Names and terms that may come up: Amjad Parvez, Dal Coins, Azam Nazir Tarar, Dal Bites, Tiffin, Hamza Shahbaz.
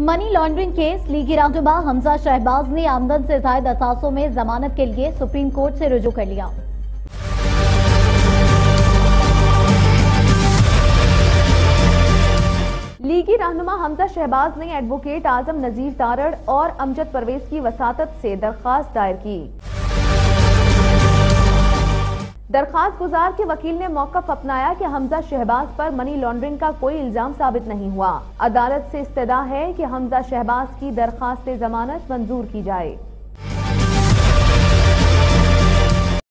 Money laundering case लीगी राउंडमा हमजा शहबाज ने आमदन से जायद असासों में जमानत के लिए सुप्रीम कोर्ट से रुजू कर लिया। लीगी रहनुमा हमजा शहबाज ने एडवोकेट आजम नजीर तारड़ और अमजद परवेज की वसातत से दरख्वास्त दायर की। दरख्वास्त गुजार के वकील ने मौकफ अपनाया कि हमजा शहबाज पर मनी लॉन्ड्रिंग का कोई इल्जाम साबित नहीं हुआ। अदालत से इस्तदा है कि हमजा शहबाज की दरख्वास्त जमानत मंजूर की जाए।